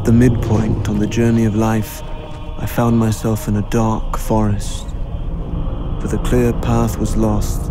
At the midpoint on the journey of life, I found myself in a dark forest, for the clear path was lost.